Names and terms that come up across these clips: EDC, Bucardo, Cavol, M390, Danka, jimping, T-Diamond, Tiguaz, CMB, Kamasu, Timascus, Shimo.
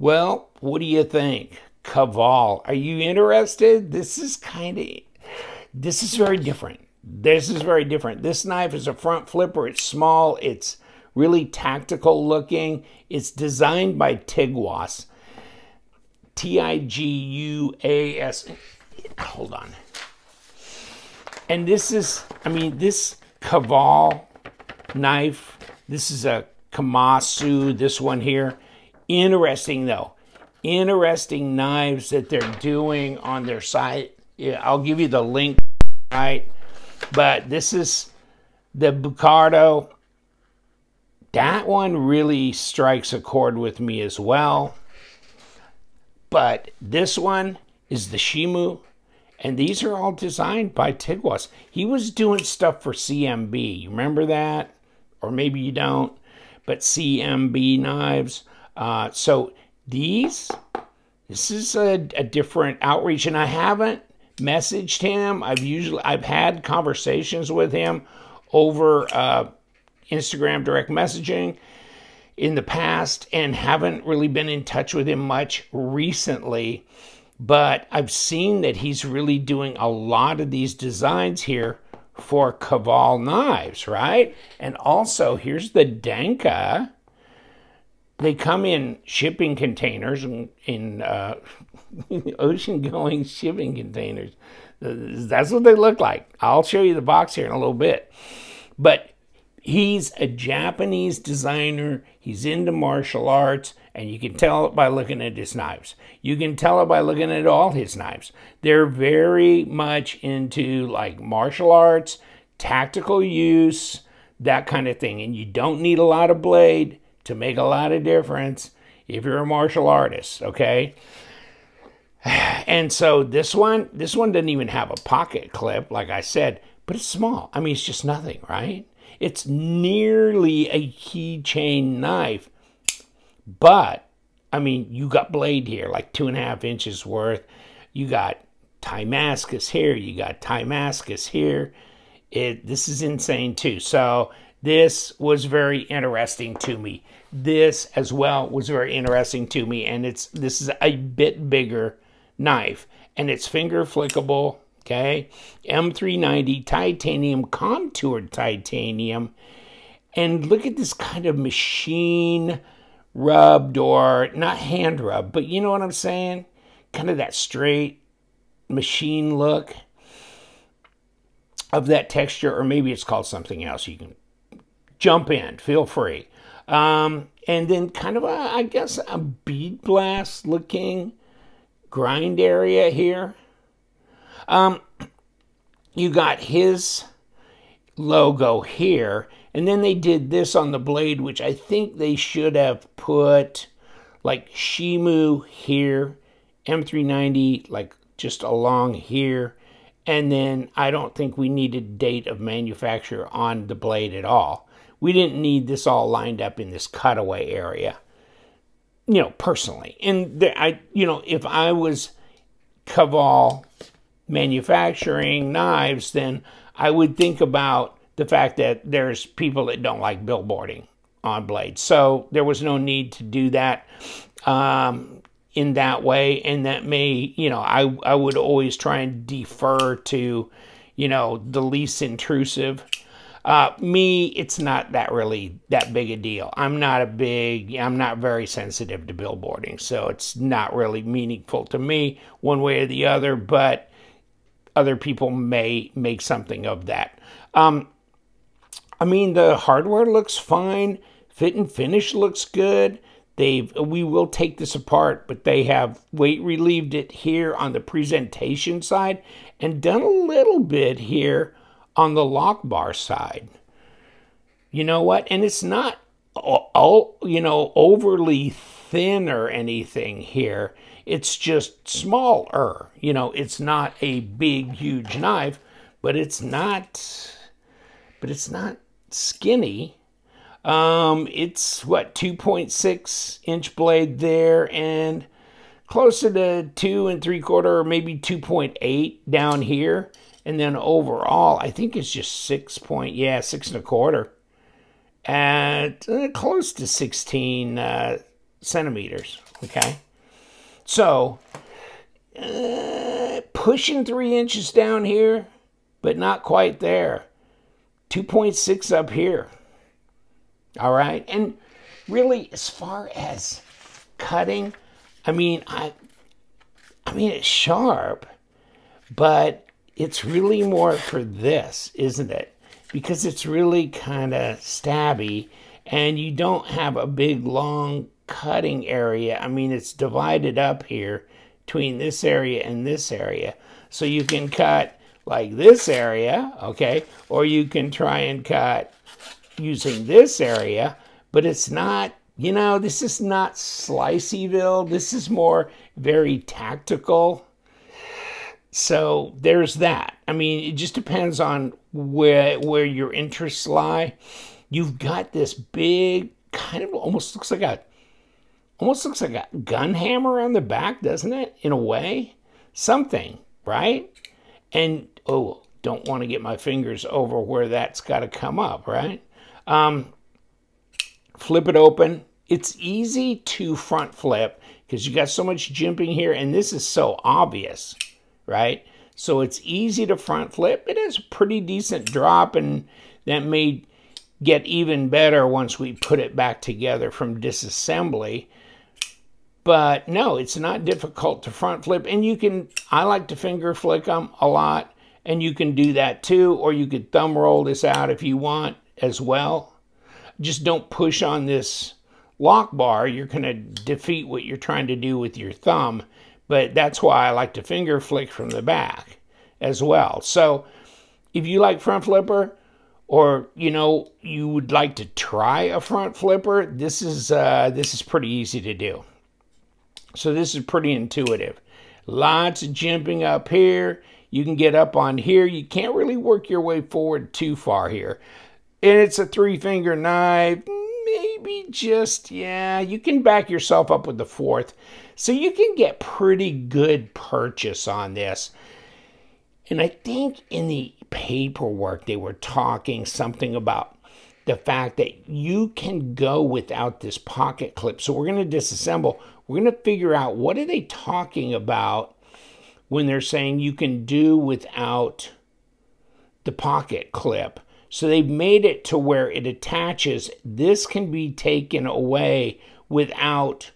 Well, what do you think? Cavol, are you interested? This is very different. This knife is a front flipper. It's small. It's really tactical looking. It's designed by Tiguaz. T-I-G-U-A-S. Hold on. And this is, I mean, this Cavol knife, this is a Kamasu, this one here. Interesting, though. Interesting knives that they're doing on their site. Yeah, I'll give you the link, right? But this is the Bucardo. That one really strikes a chord with me as well. But this one is the Shimo. And these are all designed by Tiguaz. He was doing stuff for CMB. You remember that? Or maybe you don't. But CMB knives. So these, this is a different outreach. And I haven't messaged him. I've had conversations with him over Instagram direct messaging in the past. And haven't really been in touch with him much recently. But I've seen that he's really doing a lot of these designs here for Cavol knives, right? And also, here's the Danka. They come in shipping containers, in ocean-going shipping containers. That's what they look like. I'll show you the box here in a little bit. But he's a Japanese designer. He's into martial arts. And you can tell it by looking at his knives. You can tell it by looking at all his knives. They're very much into like martial arts, tactical use, that kind of thing. And you don't need a lot of blade to make a lot of difference if you're a martial artist, okay? And so this one doesn't even have a pocket clip, like I said, but it's small. I mean, it's just nothing, right? It's nearly a keychain knife. But, I mean, you got blade here, like 2.5 inches worth. You got Timascus here. You got Timascus here. This is insane, too. So, this was very interesting to me. This, as well, was very interesting to me. And this is a bit bigger knife. And it's finger flickable, okay? M390 titanium, contoured titanium. And look at this kind of machine rubbed, or not hand rubbed, but you know what I'm saying? Kind of that straight machine look of that texture, or maybe it's called something else. You can jump in, feel free. And then kind of, I guess, a bead blast looking grind area here. You got his logo here. And then they did this on the blade, which I think they should have put like Shimo here, M390 like just along here. And then I don't think we needed date of manufacture on the blade at all. We didn't need this all lined up in this cutaway area, you know, personally. And you know, if I was Cavol manufacturing knives, then I would think about the fact that there's people that don't like billboarding on blades. So there was no need to do that in that way. And that may, you know, I would always try and defer to, you know, the least intrusive. Me, it's not that really that big a deal. I'm not very sensitive to billboarding. So it's not really meaningful to me one way or the other, but other people may make something of that. I mean, the hardware looks fine. Fit and finish looks good. We will take this apart, but they have weight relieved it here on the presentation side and done a little bit here on the lock bar side. You know what? And it's not, you know, overly thin or anything here. It's just smaller. You know, it's not a big, huge knife, but it's not... But it's not skinny. It's, what, 2.6-inch blade there and closer to 2 3/4 or maybe 2.8 down here. And then overall, I think it's just 6.1/4. At close to 16, centimeters, okay? So, pushing 3 inches down here, but not quite there. 2.6 up here, all right? And really, as far as cutting, I mean, it's sharp, but it's really more for this, isn't it? Because it's really kind of stabby, and you don't have a big, long cutting area. I mean, it's divided up here between this area and this area. So you can cut like this area, okay? Or you can try and cut using this area, but it's not, you know, this is not Sliceyville. This is more very tactical. So there's that. I mean, it just depends on where your interests lie. You've got this big kind of almost looks like a gun hammer on the back, doesn't it? In a way, something, right? And oh, don't want to get my fingers over where that's got to come up, right? Flip it open. It's easy to front flip because you got so much jimping here, and this is so obvious, right? So it's easy to front flip. It has a pretty decent drop, and that may get even better once we put it back together from disassembly. But no, it's not difficult to front flip, and you can, I like to finger flick them a lot, and you can do that too, or you could thumb roll this out if you want as well. Just don't push on this lock bar. You're going to defeat what you're trying to do with your thumb. But that's why I like to finger flick from the back as well. So if you like front flipper, or, you know, you would like to try a front flipper, this is pretty easy to do. So this is pretty intuitive. Lots of jimping up here. You can get up on here. You can't really work your way forward too far here. And it's a three-finger knife. Maybe just, yeah, you can back yourself up with the fourth. So you can get pretty good purchase on this. And I think in the paperwork, they were talking something about the fact that you can go without this pocket clip. So we're going to disassemble. We're going to figure out what are they talking about when they're saying you can do without the pocket clip. So they've made it to where it attaches. This can be taken away without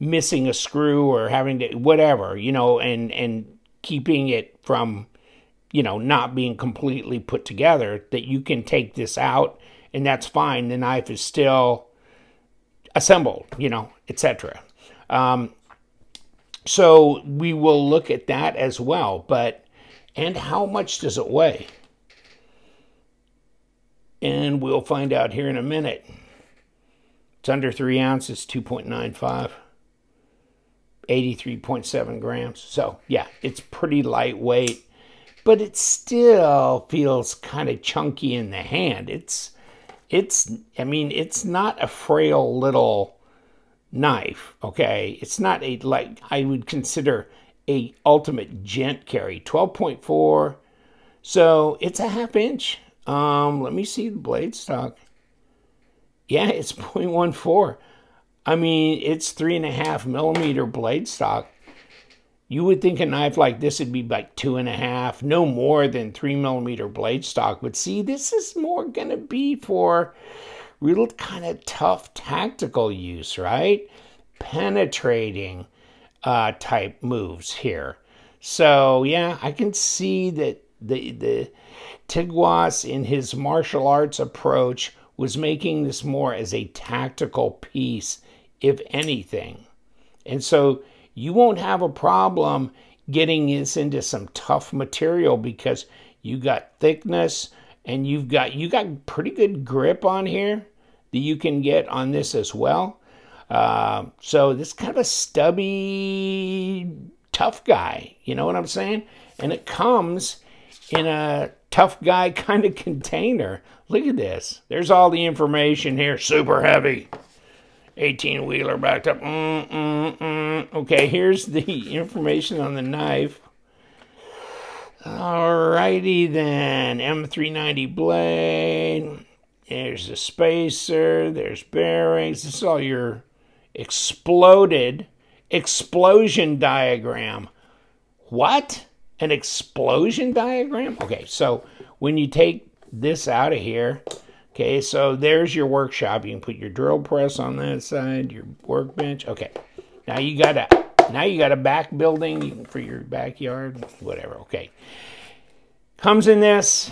missing a screw or having to, whatever, you know, and keeping it from, you know, not being completely put together, that you can take this out and that's fine. The knife is still assembled, you know, etc. So we will look at that as well. But, and how much does it weigh? And we'll find out here in a minute. It's under 3 ounces, 2.95, 83.7 grams. So yeah, it's pretty lightweight, but it still feels kind of chunky in the hand. I mean, it's not a frail little knife, okay? It's not a, like, I would consider a ultimate gent carry, 12.4. So it's a half inch. Let me see the blade stock. Yeah, it's 0.14. I mean, it's 3.5 millimeter blade stock. You would think a knife like this would be like 2.5, no more than 3 millimeter blade stock. But see, this is more going to be for real kind of tough tactical use, right? Penetrating type moves here. So yeah, I can see that the Tiguaz in his martial arts approach was making this more as a tactical piece, if anything. And so you won't have a problem getting this into some tough material because you got thickness and you got pretty good grip on here that you can get on this as well. So this kind of a stubby, tough guy, you know what I'm saying? And it comes in a tough guy kind of container. Look at this. There's all the information here. Super heavy. 18-wheeler backed up. Okay, here's the information on the knife. Alrighty then. M390 blade. There's the spacer. There's bearings. This is all your exploded, explosion diagram. What? An explosion diagram? Okay, so when you take this out of here, okay, so there's your workshop. You can put your drill press on that side, your workbench. Okay, now you got a back building for your backyard, whatever. Okay, comes in this.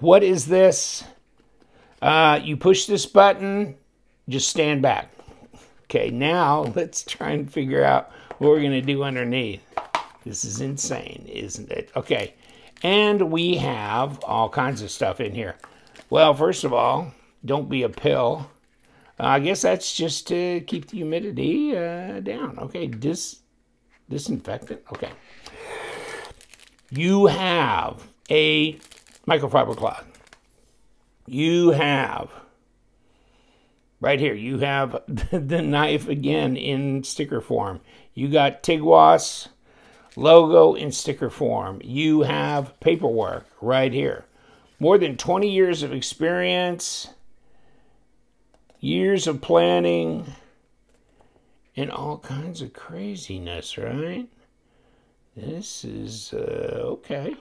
What is this? You push this button, just stand back. Okay, now let's try and figure out what we're gonna do underneath. This is insane, isn't it? Okay, and we have all kinds of stuff in here. Well, first of all, don't be a pill. I guess that's just to keep the humidity down. Okay, disinfectant, okay. You have a microfiber cloth. You have, right here, you have the knife again in sticker form. You got Tiguaz logo in sticker form. You have paperwork right here. More than 20 years of experience, years of planning, and all kinds of craziness, right? This is, okay.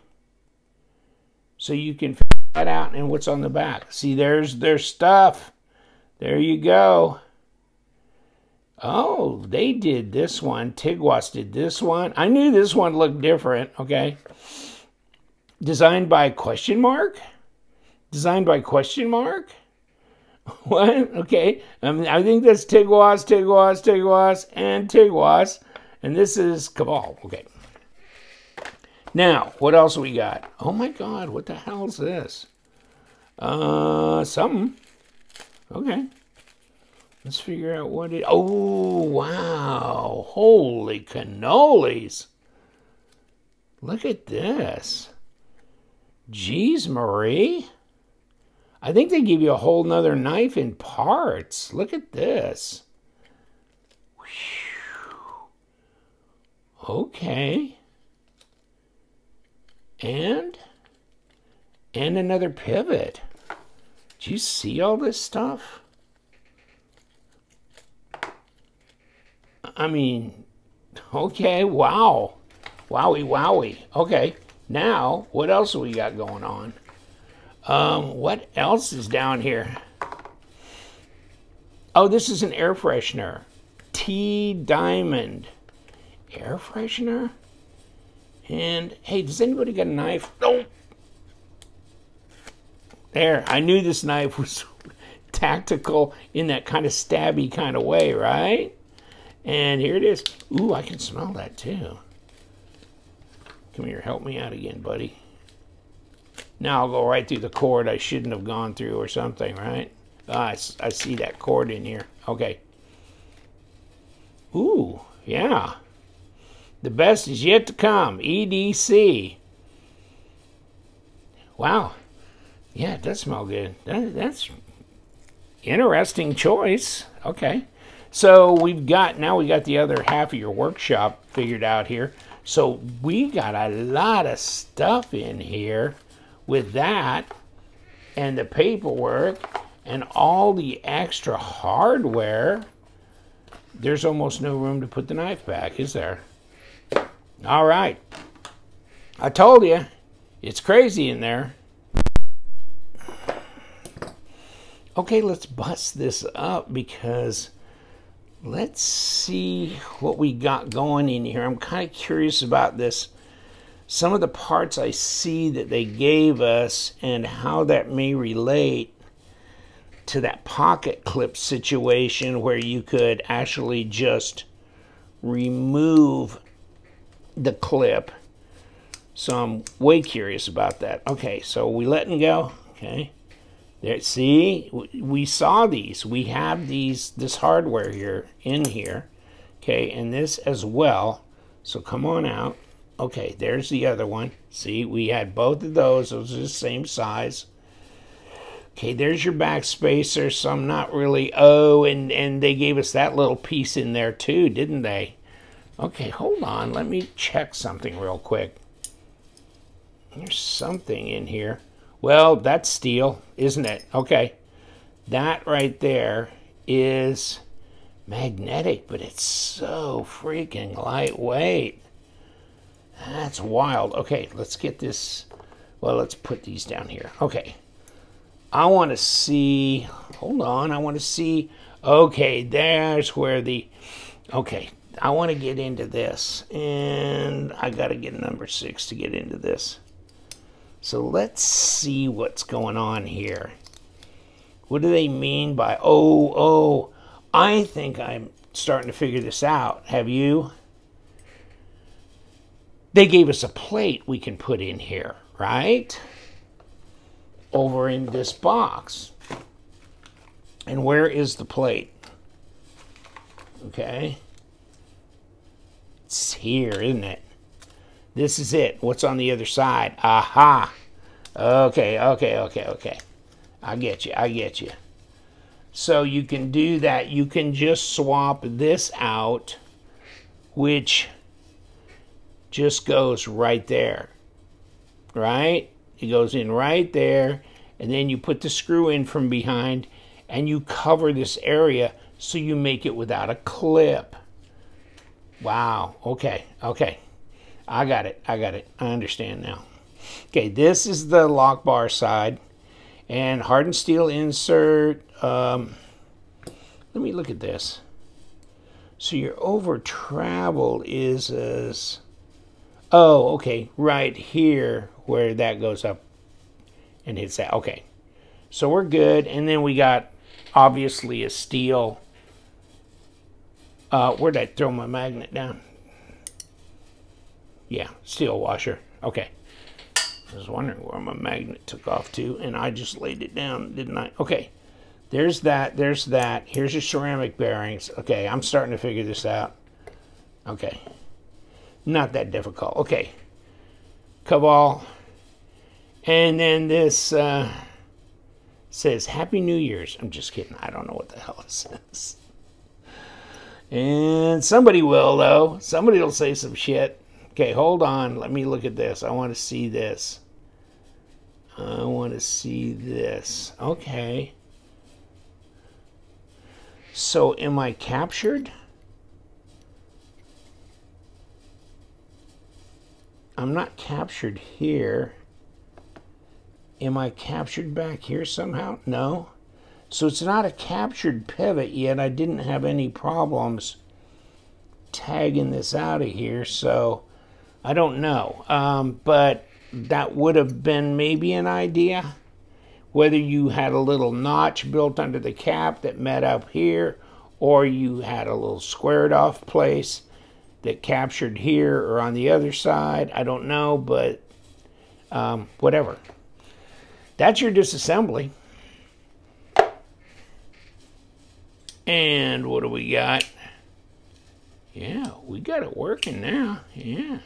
So you can figure that out and what's on the back. See, there's their stuff. There you go. Oh, they did this one. Tiguaz did this one. I knew this one looked different, okay. Designed by question mark? Designed by question mark? What? Okay. I think that's Tiguaz, Tiguaz, Tiguaz, and Tiguaz. And this is Cavol. Okay. Now, what else we got? Oh my God, what the hell is this? Something. Okay. Let's figure out what it... Oh, wow. Holy cannolis. Look at this. Jeez, Marie. I think they give you a whole nother knife in parts. Look at this. Okay. And another pivot. Do you see all this stuff? I mean, okay, wow. Wowie, wowie. Okay. Now, what else do we got going on? What else is down here? Oh, this is an air freshener. T-Diamond. Air freshener? And, hey, does anybody got a knife? No. There, I knew this knife was tactical in that kind of stabby kind of way, right? And here it is. Ooh, I can smell that, too. Come here, help me out again, buddy. Now I'll go right through the cord I shouldn't have gone through or something, right? I see that cord in here. Okay. Ooh, yeah. The best is yet to come. EDC. Wow. Yeah, it does smell good. That's interesting choice. Okay. So we've got, now we got the other half of your workshop figured out here. So we got a lot of stuff in here with that and the paperwork and all the extra hardware. There's almost no room to put the knife back, is there? All right. I told you, it's crazy in there. Okay, let's bust this up because... Let's see what we got going in here. I'm kind of curious about this. Some of the parts I see that they gave us and how that may relate to that pocket clip situation where you could actually just remove the clip. So I'm way curious about that. Okay, so we letting go. Okay. There, see, we saw these. We have these, this hardware here, in here. Okay, and this as well. So come on out. Okay, there's the other one. See, we had both of those. Those are the same size. Okay, there's your back spacer. Some not really. Oh, and they gave us that little piece in there too, didn't they? Okay, hold on. Let me check something real quick. There's something in here. Well, that's steel, isn't it? Okay. That right there is magnetic, but it's so freaking lightweight. That's wild. Okay, let's get this. Well, let's put these down here. Okay. I want to see, hold on, I want to see, okay, there's where the, okay, I want to get into this, and I got to get number 6 to get into this. So let's see what's going on here. What do they mean by, oh, I think I'm starting to figure this out. Have you? They gave us a plate we can put in here, right? Over in this box. And where is the plate? Okay. It's here, isn't it? This is it. What's on the other side? Aha. Okay. I get you. So you can do that. You can just swap this out, which just goes right there. Right? It goes in right there, and then you put the screw in from behind, and you cover this area so you make it without a clip. Wow. Okay. I got it. I understand now. Okay, this is the lock bar side, and hardened steel insert. Let me look at this. So your over travel is as... Oh, okay, right here where that goes up and hits that. Okay, so we're good. And then we got, obviously, a steel. Where'd I throw my magnet down? Yeah, steel washer. Okay. I was wondering where my magnet took off to, and I just laid it down, didn't I? Okay, there's that. Here's your ceramic bearings. Okay, I'm starting to figure this out. Okay. Not that difficult. Okay. Cavol. And then this says, Happy New Year's. I'm just kidding. I don't know what the hell it says. And somebody will, though. Somebody will say some shit. Okay, hold on. Let me look at this. I want to see this. Okay. So am I captured? I'm not captured here. Am I captured back here somehow? No. So it's not a captured pivot yet. I didn't have any problems tagging this out of here, so I don't know. But that would have been maybe an idea. Whether you had a little notch built under the cap that met up here, or you had a little squared off place that captured here or on the other side. I don't know, but whatever. That's your disassembly. And what do we got? Yeah, we got it working now. Yeah.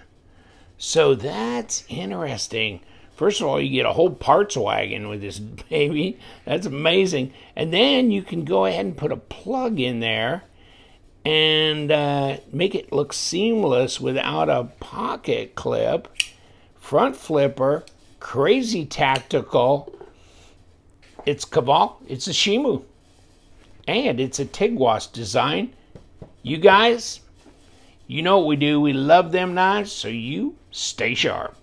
So that's interesting. First of all, you get a whole parts wagon with this baby. That's amazing. And then you can go ahead and put a plug in there and make it look seamless without a pocket clip, front flipper, crazy tactical. It's Cavol, it's a Shimo, and it's a Tiguaz design. You guys, you know what we do. We love them knives, so you stay sharp.